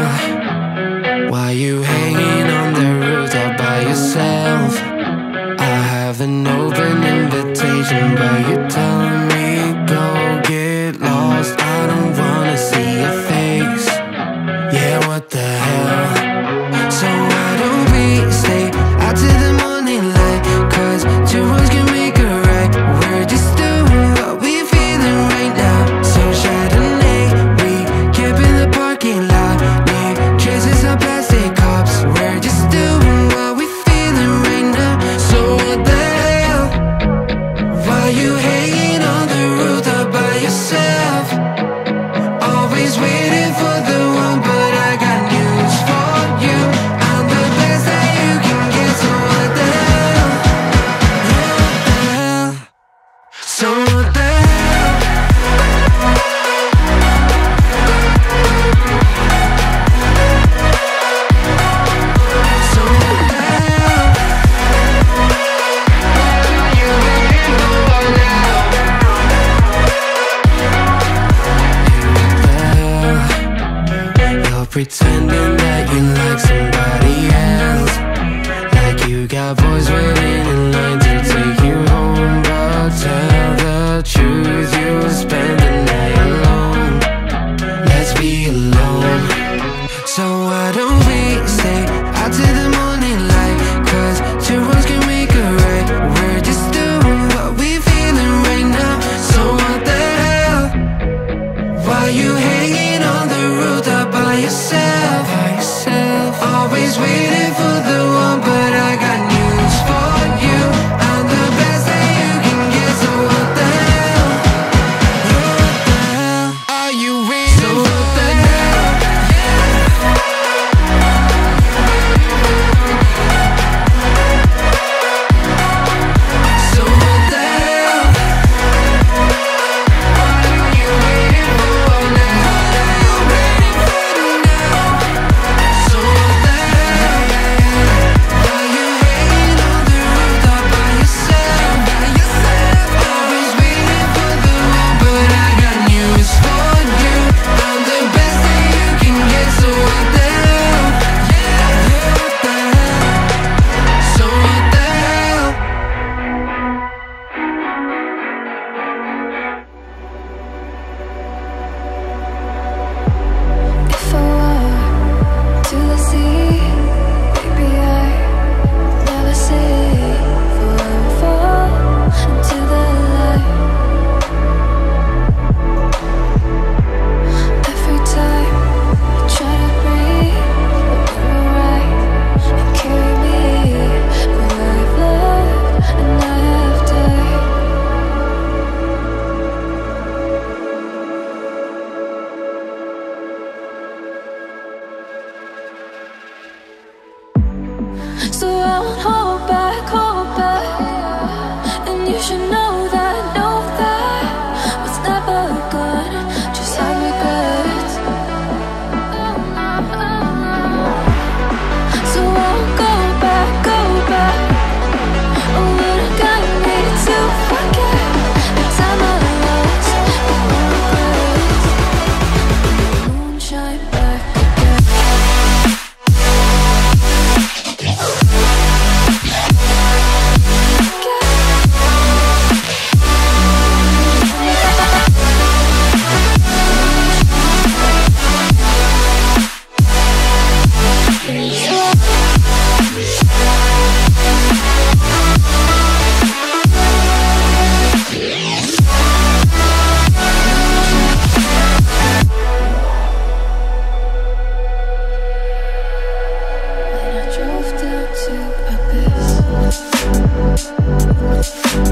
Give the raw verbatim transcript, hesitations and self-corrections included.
girl? Why you hanging on the roof all by yourself? I have an open invitation, but you're telling me go get lost. I don't wanna see your face. Yeah, what the hell? So why don't we stay out to the morning light? Cause two words can make a right. We're just doing what we're feeling right now. So Chardonnay, we camp in the parking lot. Leave traces of plastic cups. We're just doing what we're feeling right now. So what the hell? Why you hanging on the roof all by yourself? Always waiting for the one, but I got news for you. I'm the best that you can get. So what the hell? What the hell? So what the hell? So what the hell? Are you letting go now? You're pretending that you like somebody else, like you got boys waiting in line to take you home. But tell the truth, you spend the night alone. Let's be alone. So why don't we stay out to the morning light? Cause two wrongs can make a right. We're just doing what we're feeling right now. So what the hell? Why you hanging on the roof all by yourself? Always waiting for the one, but I got news for you. I'm the best that you can get. So what the hell? What the hell? Are you waiting? So what the hell? So what the hell? What are you waiting for now? What are you waiting for now? So what the hell? Why you hanging on the roof all by yourself? By yourself. Always waiting for the one, but I got news for you. I'm the best that you can get. So what the hell? What the hell? So what the hell? If I were to the sea, maybe I never see. For I would fall into the light. Every time I try to breathe, but you're right and carry me. But I've loved and I have died. So I won't hold back, hold back. And you should know that, know that was never good, just like regrets. So I won't go back, go back. Oh, what I got me to forget the time I lost, the regrets. Moonshine back again. When I drove down to abyss.